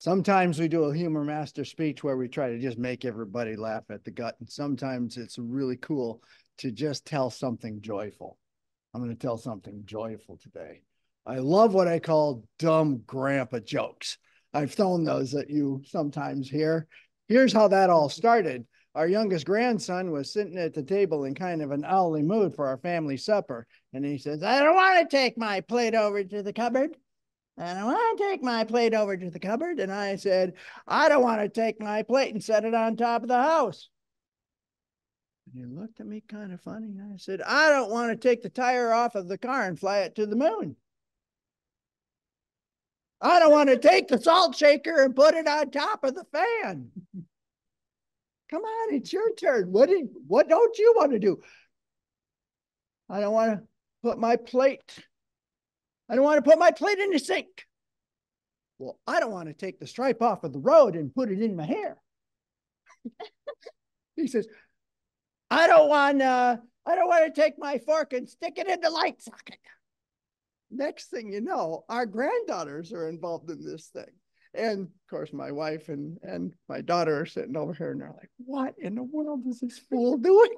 Sometimes we do a humor master speech where we try to just make everybody laugh at the gut. And sometimes it's really cool to just tell something joyful. I'm going to tell something joyful today. I love what I call dumb grandpa jokes. I've thrown those at you sometimes here. Here's how that all started. Our youngest grandson was sitting at the table in kind of an owly mood for our family supper. And he says, I don't want to take my plate over to the cupboard. And I want to take my plate over to the cupboard. And I said, I don't want to take my plate and set it on top of the house. And he looked at me kind of funny. And I said, I don't want to take the tire off of the car and fly it to the moon. I don't want to take the salt shaker and put it on top of the fan. Come on, it's your turn. What don't you want to do? I don't want to put my plate. I don't want to put my plate in the sink. Well, I don't want to take the stripe off of the road and put it in my hair. He says, I don't want to take my fork and stick it in the light socket. Next thing you know, our granddaughters are involved in this thing. And of course, my wife and my daughter are sitting over here and they're like, what in the world is this fool doing?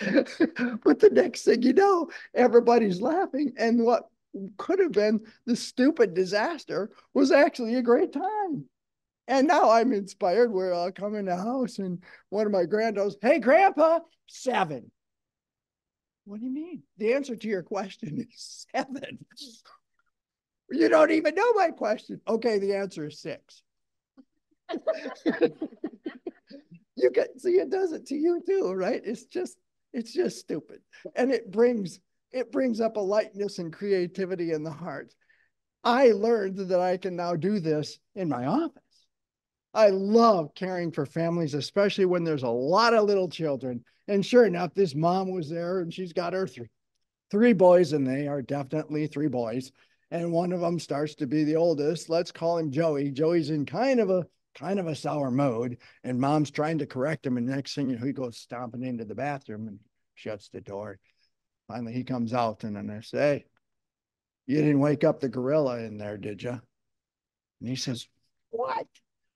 But the next thing you know, everybody's laughing. And what could have been the stupid disaster was actually a great time. And now I'm inspired where I'll come in the house and one of my granddaughters, hey, Grandpa, 7. What do you mean? The answer to your question is 7. You don't even know my question. Okay, the answer is 6. You can see it does it to you too, right? It's just stupid. And it brings up a lightness and creativity in the heart. I learned that I can now do this in my office. I love caring for families, especially when there's a lot of little children. And sure enough, this mom was there and she's got her three boys, and they are definitely 3 boys. And one of them starts to be the oldest. Let's call him Joey. Joey's in kind of a sour mood, and mom's trying to correct him. And next thing you know, he goes stomping into the bathroom and shuts the door. Finally, he comes out, and then I say, hey, you didn't wake up the gorilla in there, did you? And he says, what?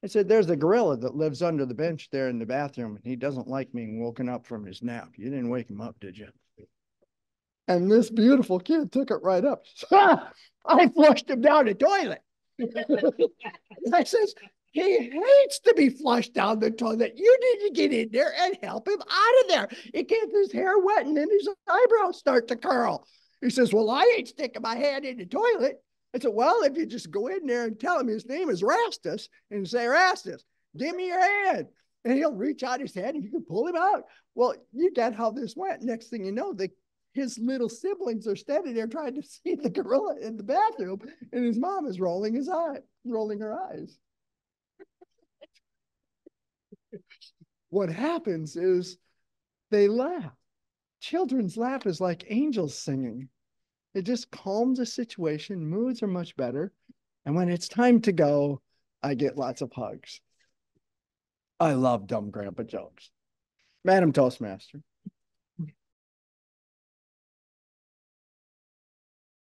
I said, there's a gorilla that lives under the bench there in the bathroom, and he doesn't like being woken up from his nap. You didn't wake him up, did you? And this beautiful kid took it right up. I flushed him down the toilet. I says, he hates to be flushed down the toilet. You need to get in there and help him out of there. He gets his hair wet and then his eyebrows start to curl. He says, well, I ain't sticking my hand in the toilet. I said, well, if you just go in there and tell him his name is Rastus and say, Rastus, give me your hand. And he'll reach out his hand and you can pull him out. Well, you got how this went. Next thing you know, his little siblings are standing there trying to see the gorilla in the bathroom, and his mom is rolling her eyes. What happens is they laugh. Children's laugh is like angels singing. It just calms the situation. Moods are much better. And when it's time to go, I get lots of hugs. I love dumb grandpa jokes. Madam Toastmaster.